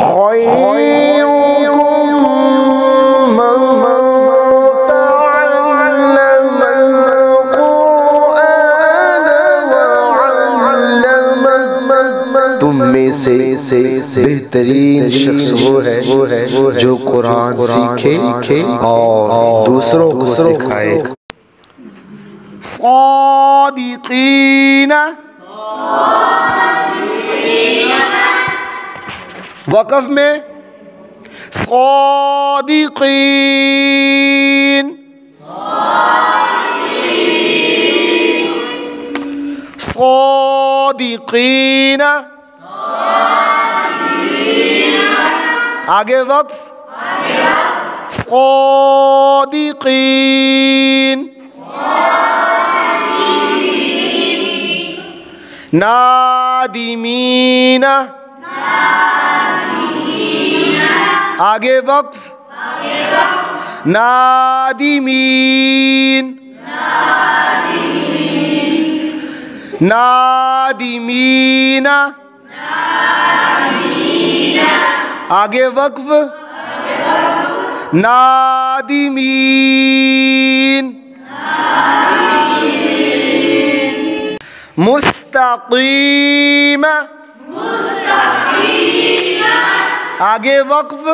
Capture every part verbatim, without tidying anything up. तुम में से बेहतरीन शख्स वो है वो है जो कुरान सीखे और दूसरों को सिखाए। सादिक़ीन वक़फ़ में सादिक़ीन सादिक़ीन आगे वक़फ़ सादिक़ीन नादिमीन आगे वक़फ़ नादिमीन नादिमीन आगे वक़फ़ नादिमीन मुस्तक़ीम आगे वक़फ़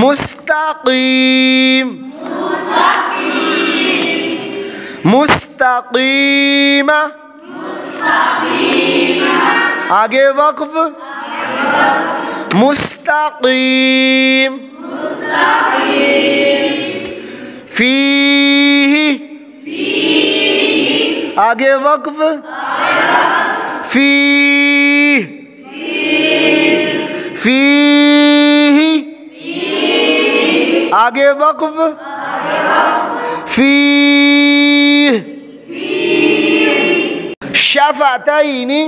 मुस्तक़ीम मुस्तक़ीम आगे वक़फ़ मुस्तक़ीम फ़ीही आगे वक़फ़ फ़ीही फ़ीही आगे वक़फ़ फ़ीही शफ़अतैनि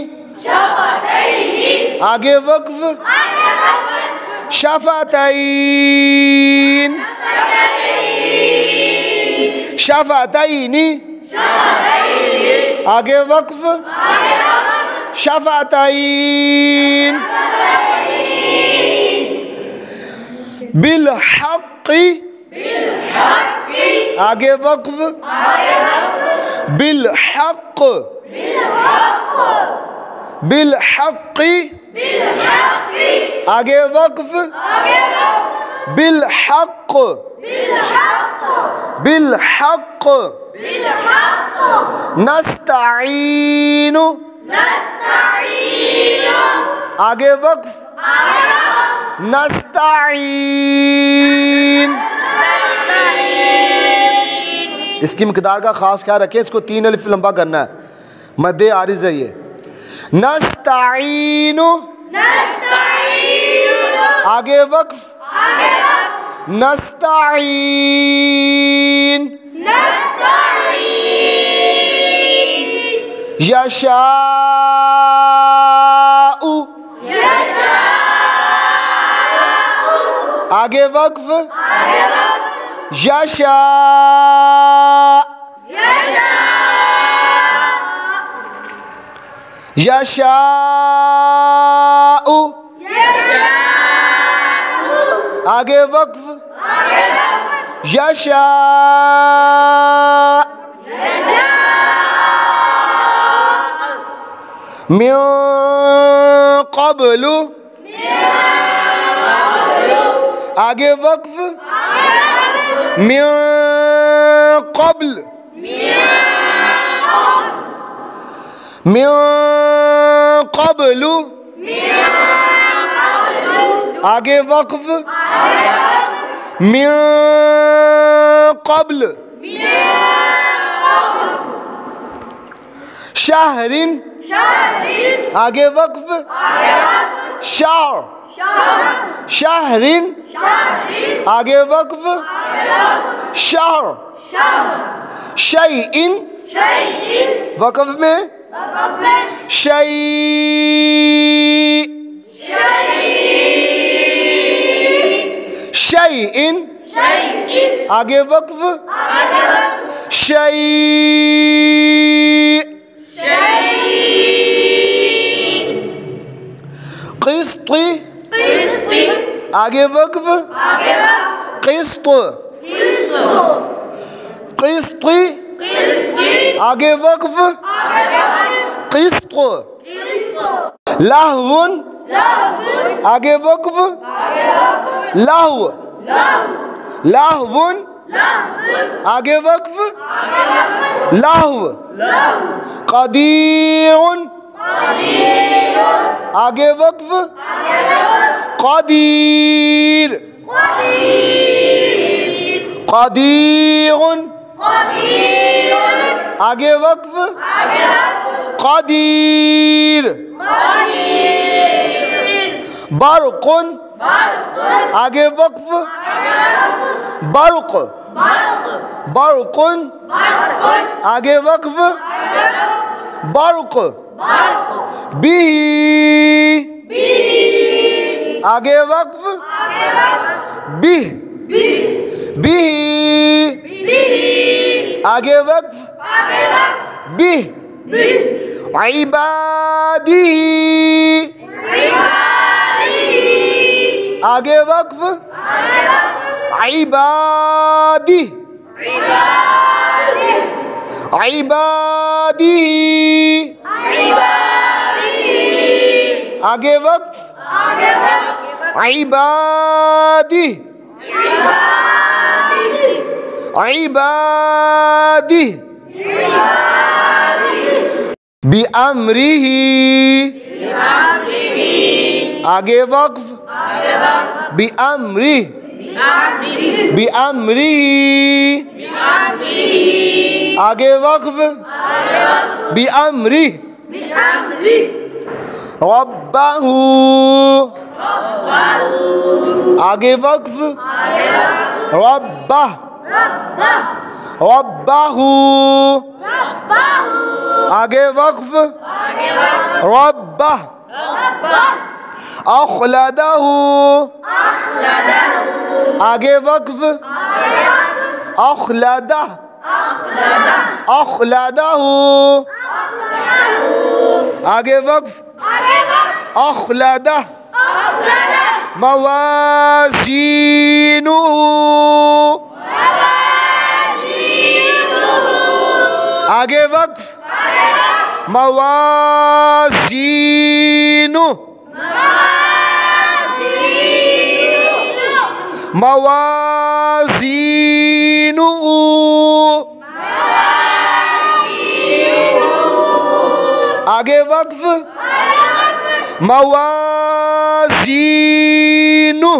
आगे वक़फ़ शफ़अतैन शफ़अतैनि आगे वक़फ़ शफ़अतैन बिलहक़्क़ि आगे वक़फ़ बिलहक़्क़ बिलहक़्क़ि आगे वक़फ़ बिलहक़्क़ बिलहक़्क़ नस्तईनु आगे वक़फ़ नस्तईन इसकी मकदार का ख़ास ख्याल रखें। इसको तीन अलिफ लंबा करना है, मद आरिज़ है ये। नस्तईनु आगे वक़फ़ नस्तईन यशाउ आगे वक़फ़ यशा यशाउ आगे वक़फ़ यशा मिन क़ब्लु आगे वक़फ़ मिन क़ब्ल मिन क़ब्लु आगे वक़फ़ मिन क़ब्ल शहरिन आगे वक़फ़ शार शहरिन आगे वक़फ़ शार शयइन वक़फ़ में शय शयइन आगे वक़फ़ शय क़िस्त आगे वक़्फ़ क़िस्त क़िस्त आगे वक़्फ़ क़िस्त लाहवुन आगे वक़्फ़ लाहव लाहवुन आगे वक़्फ़ लाहव क़दीउन आगे वक़्फ़ क़दीर क़दीउन आगे वक़्फ़ क़दीर बरक़ुन आगे वक़्फ़ बरक़ बरक़ुन आगे वक़्फ़ बरक़ बी आगे वक़्फ़ बी बी आगे वक़्फ़ बी इबादी आगे वक़्फ़ इबादी इबादी आगे वक़्फ़ इबादी इबादी बिअम्रिही आगे वक़्फ़ बिअम्रिही बिअम्रिही आगे वक़्फ़ बिअम्रिही रब्बहू आगे वक़्फ़ रब्बह रब्बहू आगे वक़्फ़ रब्बह अख़लदहू आगे वक़्फ़ अख़लदह अख़लदहू आगे वक़्फ़ अख़लदह मवाज़ीनुहू आगे वक़्फ़ मवाज़ीनु मवाज़ीनु आगे वक़्फ़ मवाज़ीनु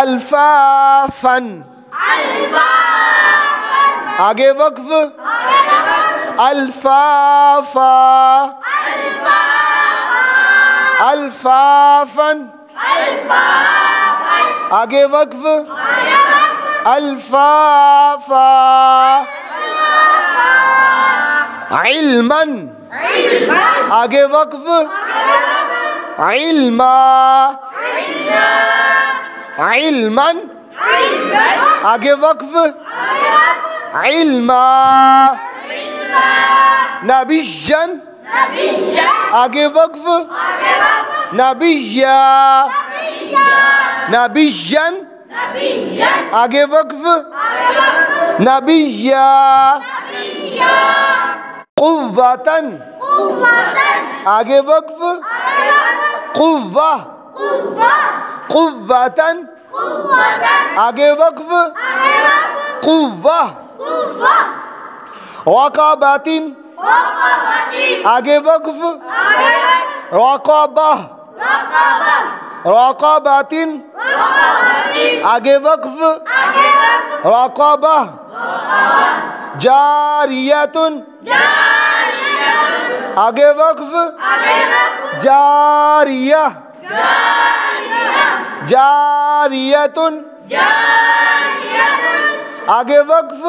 अल्फाफ़न आगे वक़्फ़ अल्फाफ़ा अल्फाफ़न आगे वक़्फ़ अल्फाफ़ा इल्मन आगे वक़्फ़ इल्मा इल्मन आगे वक़्फ़ इल्मा नबिय्यन आगे वक़्फ़ नबिय्या नबिय्यन आगे वक़्फ़ नबिय्या कुव्वतन आगे वक़्फ़ कुव्वा कुव्वतन आगे वक़्फ़ कुव्वा रक़ाबतिन आगे वक़्फ़ रक़ाबा रक़ाबतिन आगे वक़्फ़ रक़ाबा जारियतुन आगे वक़्फ़ जारिया जारियतुन आगे वक़्फ़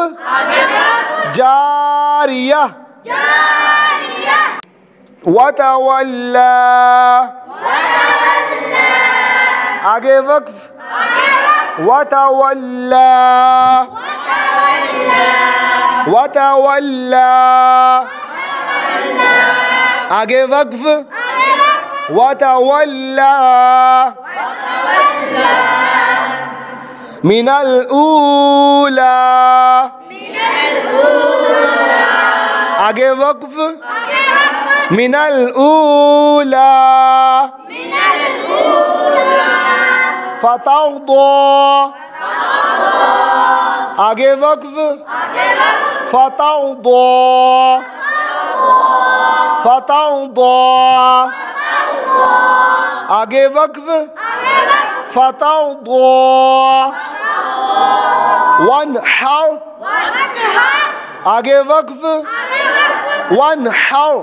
जारिया वतवल्ला आगे वक़्फ़ वतवल्ला वतवल्ला आगे वक्फ वतवल्ला मिनल ऊला आगे वक्फ मिनल ऊला फतर्दा आगे वक्फ फतर्दा फतर्दा आगे वक्फ फतर्दा वन्हर आगे वक्फ वन्हर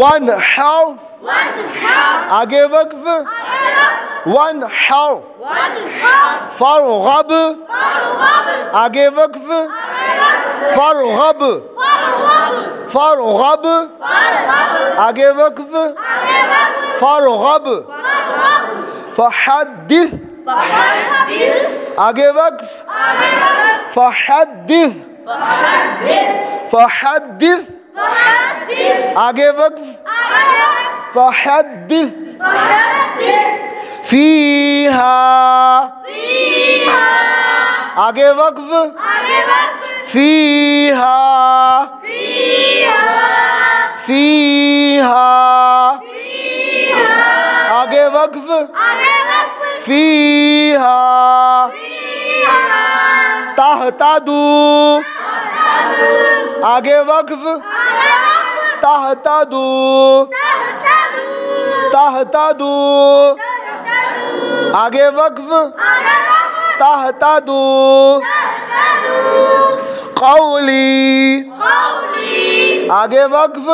वन्हर आगे वक्फ वन्हर फरग़ब आगे वक्फ फरग़ब फरग़ब आगे वक्फ फरग़ब फहद्दिस आगे वक्फ फहद्दिस फहद्दिस आगे वक्फ फहद्दिस फीहा आगे वक्फ फीहा फीहा आगे वक्फ फीहा तहतदू आगे वक्फ तहतदू तहतदू आगे वक्फ तहतदू कौली आगे वक्फ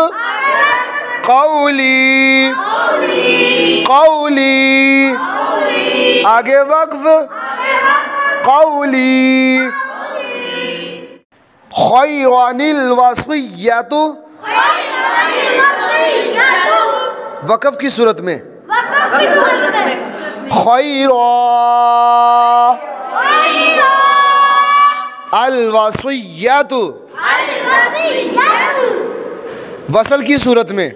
कौली कौली आगे वक्फ कौली खैरानिल वसीयतु वक़फ की सूरत में खैरा अल वसीयतु वसल की सूरत में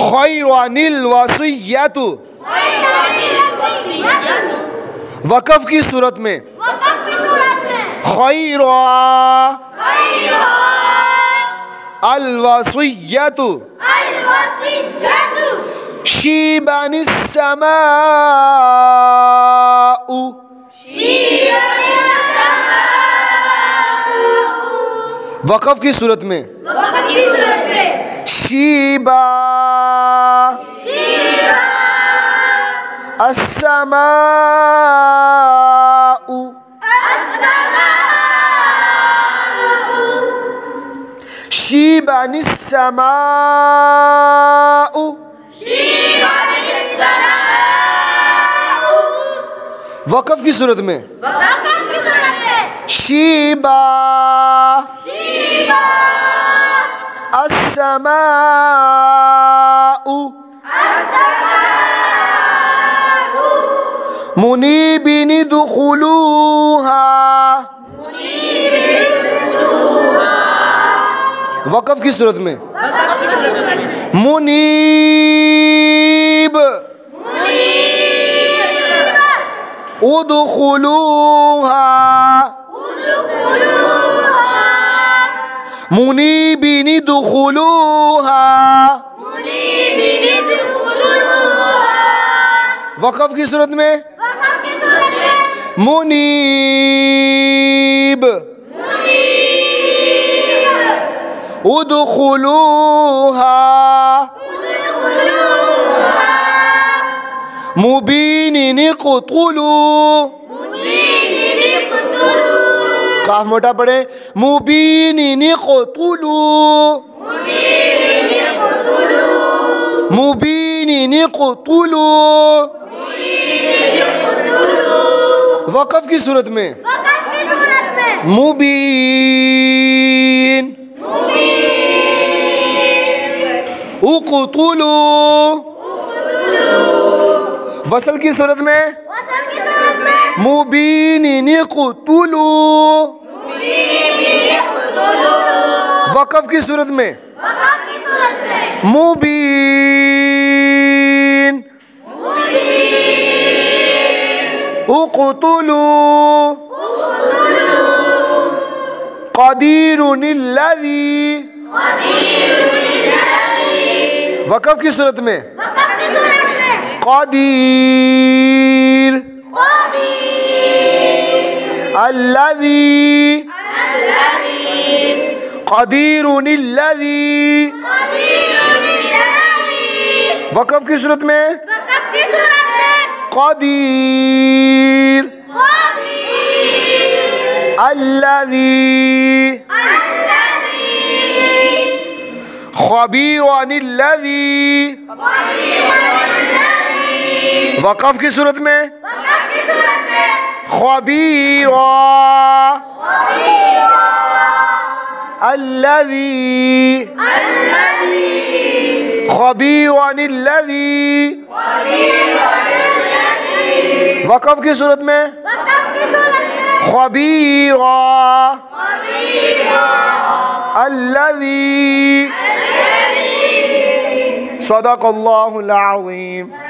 खैरानिल वसीयतु वक़फ की सूरत में खैरा अल वसीयतु शीबानिस समाउ वक़फ की सूरत में शीबा अस्समाउ शीबानिस समाउ वक़फ की सूरत में शीबा अस्समाउ मुनीबीन दुखुलूहा वक़फ की सूरत में मुनीब उदखुलूहा मुनीबीन दुखुलूहा वक़फ की सूरत में मुनीब उदखुलूहा मुबीनिन कुतुलू काफ मोटा पड़े मुबीनिन कुतुलू मुबीनिन कुतुलू वक़फ की सूरत में मुबीन उक़तुलू वसल की सूरत में मुबीनिन उक़तुलू वक़फ की सूरत में, में। मुबीन उक़तुलू क़दीरुन अल्लज़ी वक़फ की सूरत में क़दीर अल्लज़ी क़दीरुन अल्लज़ी वक़फ़ की सूरत में क़दीर अल्लज़ी ख़बीरुन अल्लज़ी वक़फ़ की सूरत में ख़बीरुन अल्लज़ी ख़बीरुन अल्लज़ी वक़फ़ की सूरत में ख़बीरुन अल्लज़ी सदक़ल्लाहुल अज़ीम।